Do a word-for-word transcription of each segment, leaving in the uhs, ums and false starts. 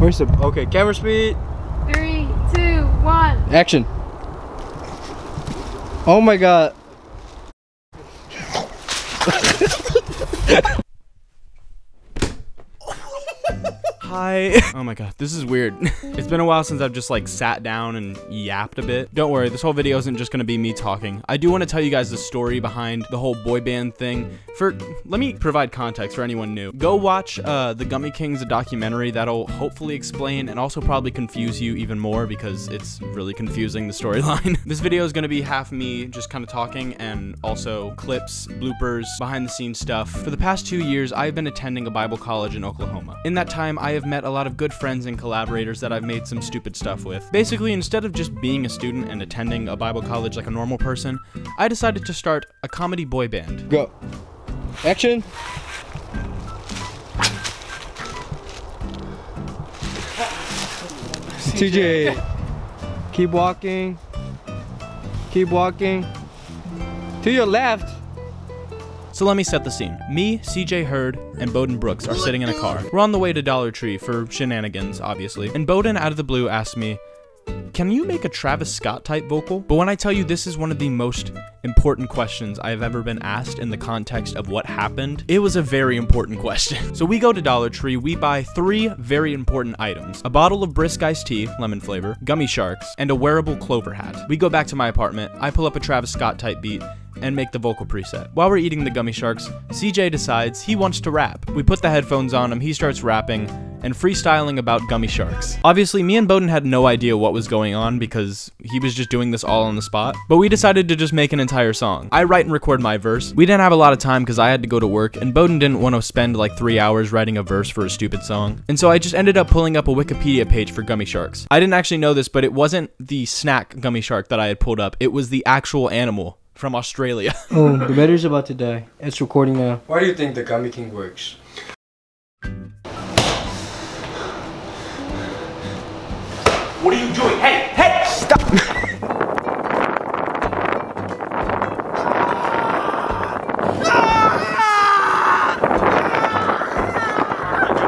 Where's the, okay, camera speed. Three, two, one. Action. Oh my God. Hi. Oh my God, this is weird. It's been a while since I've just like sat down and yapped a bit. Don't worry, this whole video isn't just gonna be me talking. I do wanna tell you guys the story behind the whole boy band thing. For, let me provide context for anyone new. Go watch uh, The Gummy Kings, a documentary that'll hopefully explain and also probably confuse you even more because it's really confusing, the storyline. This video is gonna be half me just kinda talking and also clips, bloopers, behind the scenes stuff. For the past two years, I've been attending a Bible college in Oklahoma. In that time, I have I've met a lot of good friends and collaborators that I've made some stupid stuff with. Basically, instead of just being a student and attending a Bible college like a normal person, I decided to start a comedy boy band. Go. Action. C J, keep walking. Keep walking. To your left. So let me set the scene. Me, C J Heard, and Bodan Brooks are sitting in a car. We're on the way to Dollar Tree for shenanigans, obviously. And Bodan, out of the blue, asked me, can you make a Travis Scott type vocal? But when I tell you this is one of the most important questions I have ever been asked in the context of what happened, it was a very important question. So we go to Dollar Tree, we buy three very important items. A bottle of Brisk iced tea, lemon flavor, gummy sharks, and a wearable clover hat. We go back to my apartment, I pull up a Travis Scott type beat, and make the vocal preset. While we're eating the gummy sharks, C J decides he wants to rap. We put the headphones on him, he starts rapping and freestyling about gummy sharks. Obviously, me and Bodan had no idea what was going on because he was just doing this all on the spot, but we decided to just make an entire song. I write and record my verse. We didn't have a lot of time because I had to go to work and Bodan didn't want to spend like three hours writing a verse for a stupid song. And so I just ended up pulling up a Wikipedia page for gummy sharks. I didn't actually know this, but it wasn't the snack gummy shark that I had pulled up. It was the actual animal from Australia. Oh, the battery's about to die. It's recording now. Why do you think the Gummy King works? What are you doing? Hey, hey, stop!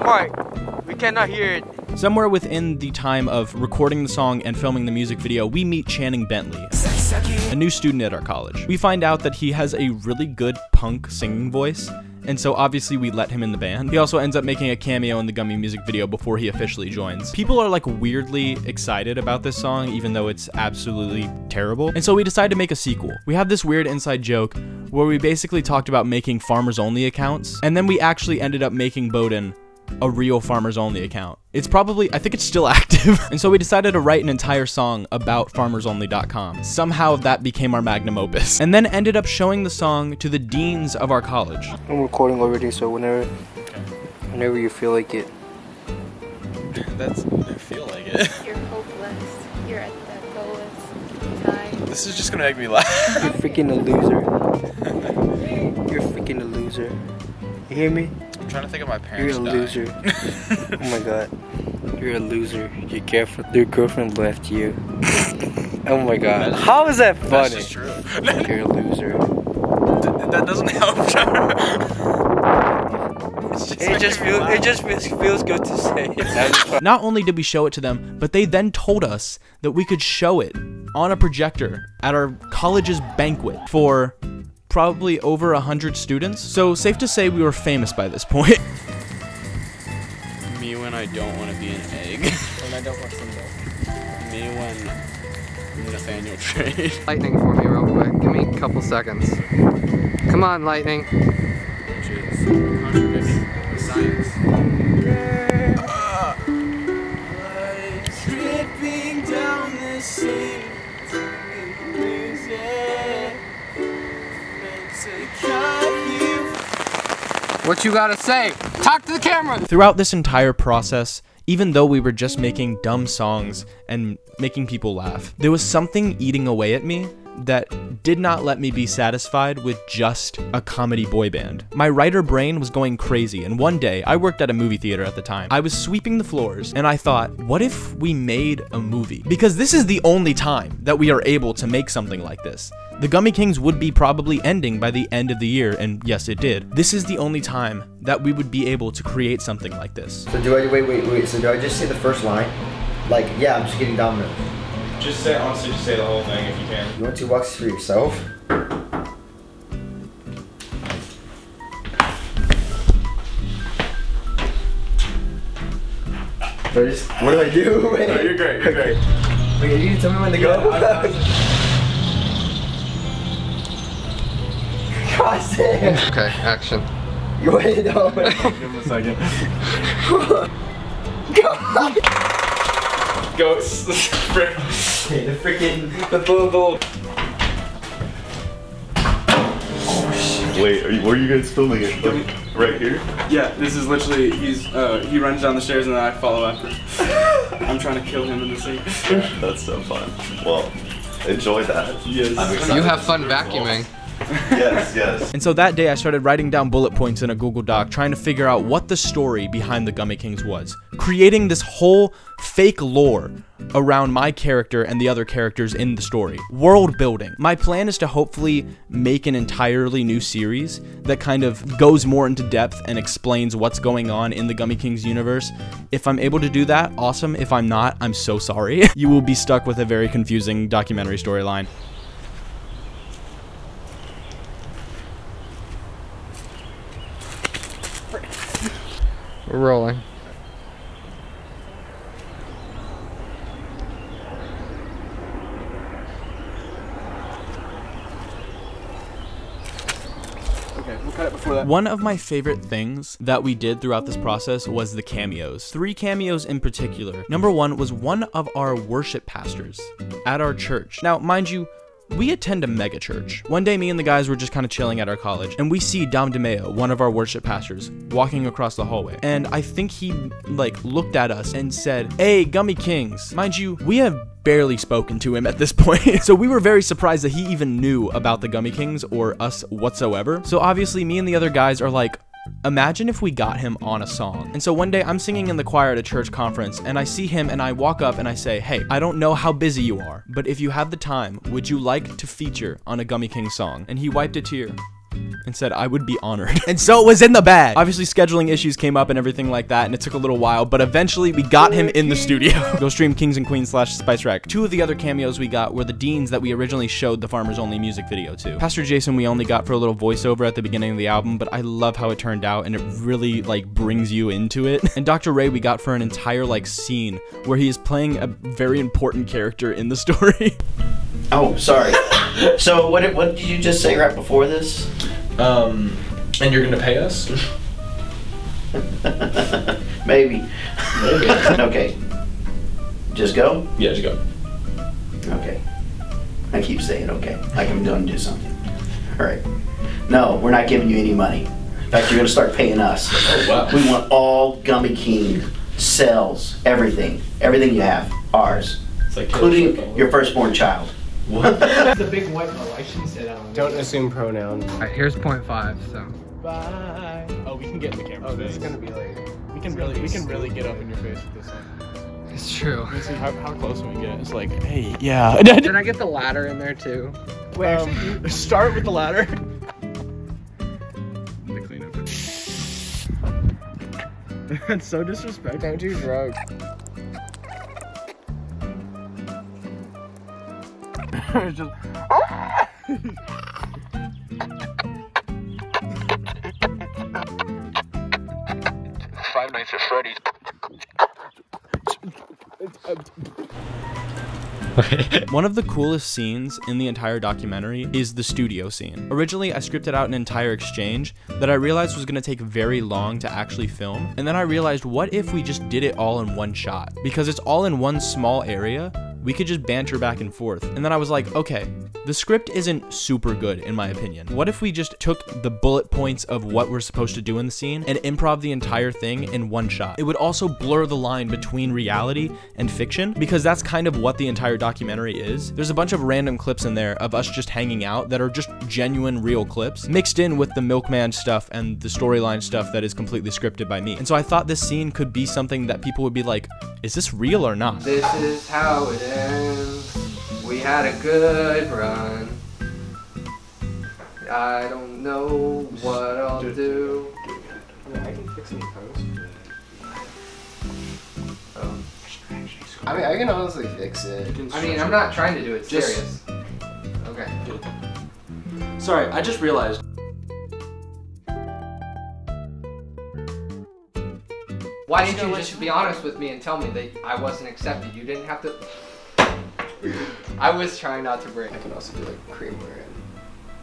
Alright, we cannot hear it. Somewhere within the time of recording the song and filming the music video, we meet Channing Bentley, a new student at our college. We find out that he has a really good punk singing voice, and so obviously we let him in the band. He also ends up making a cameo in the Gummy music video before he officially joins. People are like weirdly excited about this song, even though it's absolutely terrible. And so we decide to make a sequel. We have this weird inside joke where we basically talked about making Farmers Only accounts, and then we actually ended up making Bodan a real Farmers Only account. It's probably, I think it's still active. And so we decided to write an entire song about Farmers Only dot com. Somehow that became our magnum opus. And then ended up showing the song to the deans of our college. I'm recording already, so whenever, whenever you feel like it. That's, I feel like it. You're hopeless. You're at the lowest time. This is just gonna make me laugh. You're freaking a loser. You're freaking a loser. You hear me? I'm trying to think of my parents. You're a dying. Loser. Oh my God. You're a loser. Your girlfriend, your girlfriend left you. Oh my God. How is that funny? That's just true. You're a loser. Th that doesn't help. Just it, just feel, it just feels feels good to say. Not only did we show it to them, but they then told us that we could show it on a projector at our college's banquet for probably over a hundred students. So safe to say we were famous by this point. Me when I don't want to be an egg. When I don't want some milk. Me when Nathaniel Trade. Lightning for me real quick. Give me a couple seconds. Come on, lightning. Which is contradicting science. Uh, like tripping down the sea. What you gotta say? Talk to the camera! Throughout this entire process, even though we were just making dumb songs and making people laugh, there was something eating away at me that did not let me be satisfied with just a comedy boy band. My writer brain was going crazy, and one day, I worked at a movie theater at the time. I was sweeping the floors, and I thought, what if we made a movie? Because this is the only time that we are able to make something like this. The Gummy Kings would be probably ending by the end of the year, and yes, it did. This is the only time that we would be able to create something like this. So do I, wait, wait, wait, so do I just say the first line? Like, yeah, I'm just getting dominant. Just say, honestly, just say the whole thing if you can. You want to walk through yourself? So just, what do I do? No, you're great, you're great. Wait, you need to tell me when to go? God damn. Okay, action. You wait, no. Give him a second. God! Goats. The freaking the full gold. Oh shit! Wait, are you, where are you guys filming it? Like, right here? Yeah, this is literally he's uh, he runs down the stairs and then I follow after. I'm trying to kill him in the sink. Yeah, that's so fun. Well, enjoy that. Yes. I'm excited. You have fun vacuuming. Yes, yes. And so that day I started writing down bullet points in a Google Doc, trying to figure out what the story behind the Gummy Kings was, creating this whole fake lore around my character and the other characters in the story. World building. My plan is to hopefully make an entirely new series that kind of goes more into depth and explains what's going on in the Gummy Kings universe. If I'm able to do that, awesome. If I'm not, I'm so sorry. You will be stuck with a very confusing documentary storyline. We're rolling. Okay, we'll cut it before that. One of my favorite things that we did throughout this process was the cameos. Three cameos in particular. Number one was one of our worship pastors at our church. Now, mind you, we attend a mega church. One day, me and the guys were just kind of chilling at our college, and we see Dom DeMeo, one of our worship pastors, walking across the hallway. And I think he, like, looked at us and said, "Hey, Gummy Kings." Mind you, we have barely spoken to him at this point. So we were very surprised that he even knew about the Gummy Kings or us whatsoever. So obviously, me and the other guys are like, imagine if we got him on a song. And so one day I'm singing in the choir at a church conference and I see him and I walk up and I say, "Hey, I don't know how busy you are, but if you have the time, would you like to feature on a Gummy King song?" And he wiped a tear and said, "I would be honored." And so it was in the bag. Obviously, scheduling issues came up and everything like that, and it took a little while, but eventually we got him in the studio. Go stream Kings and Queens slash Spice Rack. Two of the other cameos we got were the deans that we originally showed the Farmers Only music video to. Pastor Jason we only got for a little voiceover at the beginning of the album, but I love how it turned out, and it really, like, brings you into it. And Doctor Ray we got for an entire, like, scene where he is playing a very important character in the story. Oh, sorry. So what did, what did you just say right before this? Um, and you're gonna pay us? Maybe. Maybe. Okay. Just go? Yeah, just go. Okay. I keep saying okay. I can go and do something. All right. No, we're not giving you any money. In fact, you're gonna start paying us. Oh, wow. We want all Gummy King cells, everything, everything you have, ours, like including your firstborn child. What? The big white girl, I shouldn't say that one. Don't assume pronouns. Alright, here's point five, so. Bye. Oh, we can get in the camera. Oh, this is gonna be like, we can really, we can really get up in your face with this one. It's true. Let's see how, how close can we get. It's like, hey, yeah. Can I get the ladder in there too? Wait, um, actually, start with the ladder. The cleanup. That's so disrespectful. Don't do drugs. It's just Five Nights at Freddy's. One of the coolest scenes in the entire documentary is the studio scene. Originally, I scripted out an entire exchange that I realized was going to take very long to actually film, and then I realized, what if we just did it all in one shot? Because it's all in one small area, we could just banter back and forth. And then I was like, okay, the script isn't super good in my opinion. What if we just took the bullet points of what we're supposed to do in the scene and improv the entire thing in one shot? It would also blur the line between reality and fiction, because that's kind of what the entire documentary is. There's a bunch of random clips in there of us just hanging out that are just genuine real clips mixed in with the milkman stuff and the storyline stuff that is completely scripted by me. And so I thought this scene could be something that people would be like, is this real or not? This is how it ends. We had a good run. I don't know what I'll do. do. I can fix any post. Oh. I mean, I can honestly fix it. I mean, I'm not trying to do it just serious. Okay. Sorry, I just realized. Why didn't you just be honest with me and tell me that I wasn't accepted? You didn't have to. I was trying not to break. I could also do like creamer and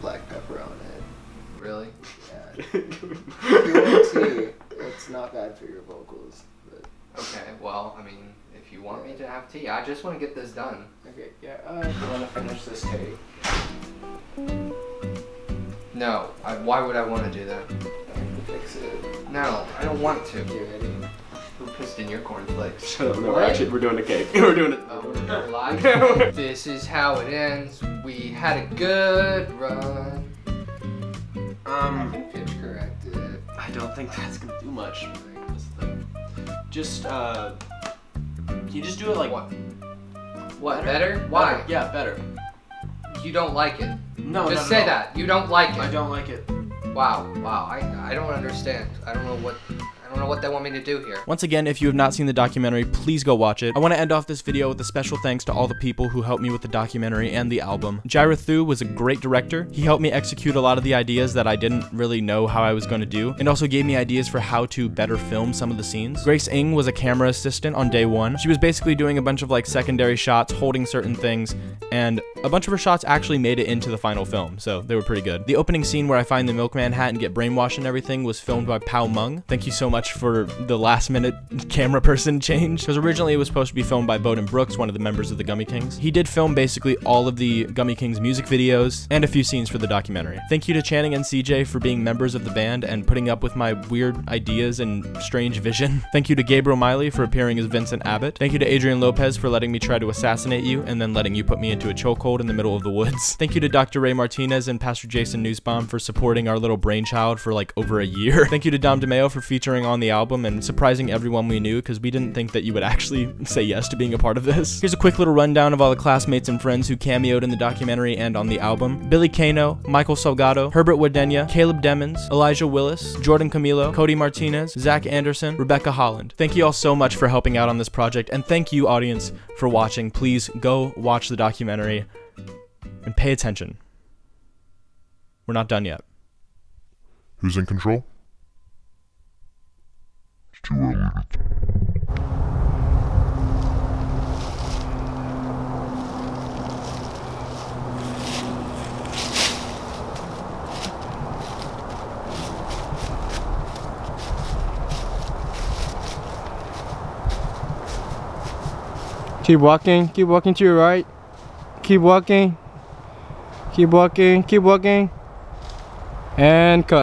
black pepper on it. Really? Yeah. If you want tea, it's not bad for your vocals. But... Okay, well, I mean, if you want yeah. me to have tea, I just want to get this done. Okay, yeah, uh, I want to finish this cake. No, I, why would I want to do that? I can fix it. No, I don't want to. You're ready. Who pissed in your cornflakes? Shut up, no, we're actually, we're doing a cake. We're doing it. Oh, we're live. This is how it ends. We had a good run. Um, I pitch corrected. I don't think that's gonna do much. Just, uh, can you just do it like... What? What, better? better? Why? Better. Yeah, better. You don't like it. No, Just no, no, say no. that. You don't like it. I don't like it. Wow, wow, I, I don't understand. I don't know what... I don't know what they want me to do here. Once again, if you have not seen the documentary, please go watch it. I want to end off this video with a special thanks to all the people who helped me with the documentary and the album. Jaira Thu was a great director. He helped me execute a lot of the ideas that I didn't really know how I was going to do, and also gave me ideas for how to better film some of the scenes. Grace Ng was a camera assistant on day one. She was basically doing a bunch of like secondary shots, holding certain things, and a bunch of her shots actually made it into the final film, so they were pretty good. The opening scene where I find the milkman hat and get brainwashed and everything was filmed by Pao Mung. Thank you so much for the last minute camera person change, because originally it was supposed to be filmed by Bodan Brooks, one of the members of the Gummy Kings. He did film basically all of the Gummy Kings music videos and a few scenes for the documentary. Thank you to Channing and C J for being members of the band and putting up with my weird ideas and strange vision. Thank you to Gabriel Miley for appearing as Vincent Abbott. Thank you to Adrian Lopez for letting me try to assassinate you and then letting you put me into a chokehold in the middle of the woods. Thank you to Doctor Ray Martinez and Pastor Jason Newsbaum for supporting our little brainchild for like over a year. Thank you to Dom DeMeo for featuring on the album and surprising everyone we knew, because we didn't think that you would actually say yes to being a part of this. Here's a quick little rundown of all the classmates and friends who cameoed in the documentary and on the album. Billy Kano, Michael Salgado, Herbert Wadenya, Caleb Demons, Elijah Willis, Jordan Camilo, Cody Martinez, Zach Anderson, Rebecca Holland. Thank you all so much for helping out on this project, and thank you audience for watching. Please go watch the documentary and pay attention. We're not done yet. Who's in control? Too early to tell. Keep walking, keep walking to your right. Keep walking. Keep walking, keep walking. And cut.